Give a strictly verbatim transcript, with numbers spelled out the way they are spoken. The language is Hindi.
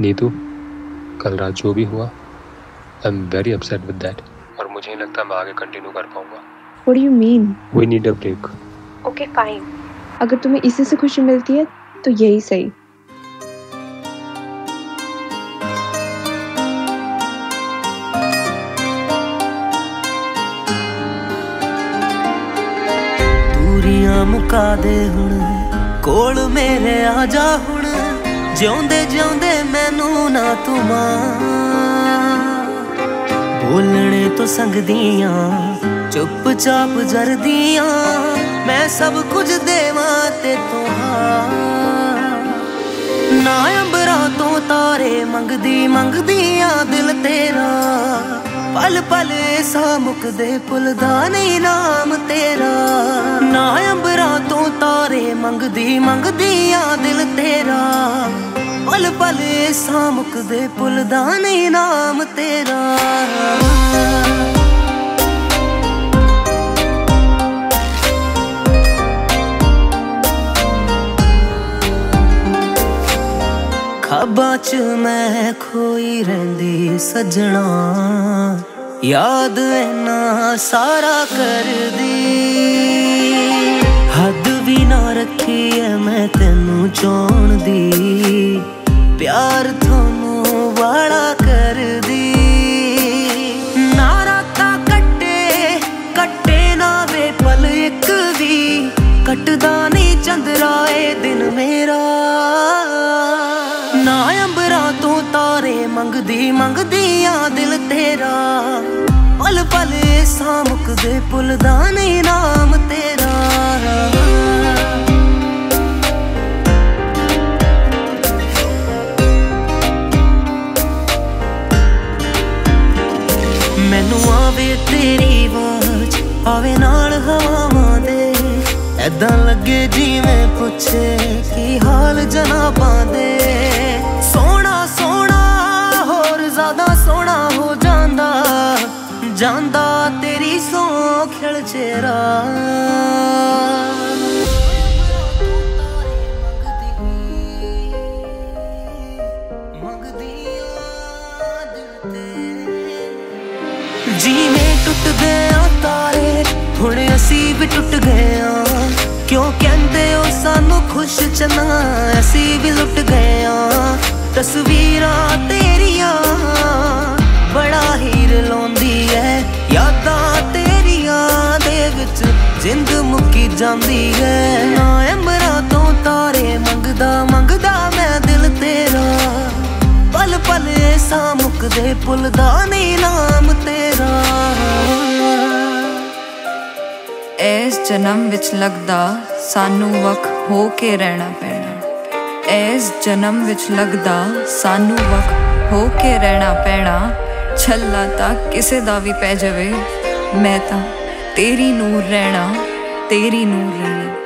नीतू, कल रात जो भी हुआ, I am very upset with that और मुझे नहीं लगता मैं आगे कंटिन्यू कर पाऊंगा। What do you mean? We need a break. Okay fine, अगर तुम्हें इसी से खुशी मिलती है तो यही सही। दूरियां मुका दे हुण, कोल मेरे आ जा हुण, जिउंदे जिउंदे मैनू ना तू मां, बोलने तो संगदियां चुप चाप जरदियां, मैं सब कुछ देवां ते तू हां, ना अंबरा तो तारे मंगदी मंगदियां दिल तेरा, पल पल ऐसा मुकदे भुलदा नहीं नाम तेरा, ना अंबरा तो तारे मंगदी मंगदियां दिल तेरा, पल पल ऐसा मुकदे भुलदा नहीं नाम तेरा। ख्वाबां च मैं खोई रहिंदी सजना, याद इन्ना सारा कर दी, हद भी ना रखी है मैं तेनू चोण दी, प्यार थोनू वाला कर दी, ना राता कट्टे कट्टे ना वे पल एक भी, कटदा नहीं चंद्रा ए दिन मेरा, ना अंबरा तो तारे मंगदी मंगदियां दिल तेरा, पल पल ऐसा मुकदे भुलदा नहीं नाम तेरा। मैनू आवे तेरी आवाज, आवे नाल हवावां दे, ऐदां लगे जिवें पुछे की हाल जनाबां दे, सोना सोना होर ज्यादा सोना हो जांदा जांदा तेरी सौ खिल चेहरा, जीवें टुट गया तारे थोड़े असी भी टुट गया, क्यों कहते हो सानू खुश चना असी भी लुट गया, तस्वीर तेरिया बड़ा ही रोंदी है, यादा तेरिया दे विच जिंद मुकी जांदी है, ना अंबरा तो तारे मंगदा मंगदा मैं दिल तेरा, पल पल ऐसा मुकदे भुलदा नहीं नाम तेरा। इस जन्म विच लगदा सानू वख हो के रहना पैना, इस जन्म विच लगदा सानू वख हो के रहना पैना, छल्ला तां किसे दा भी पै जावे, मैं तां तेरी नूर रहना तेरी नूर रहना।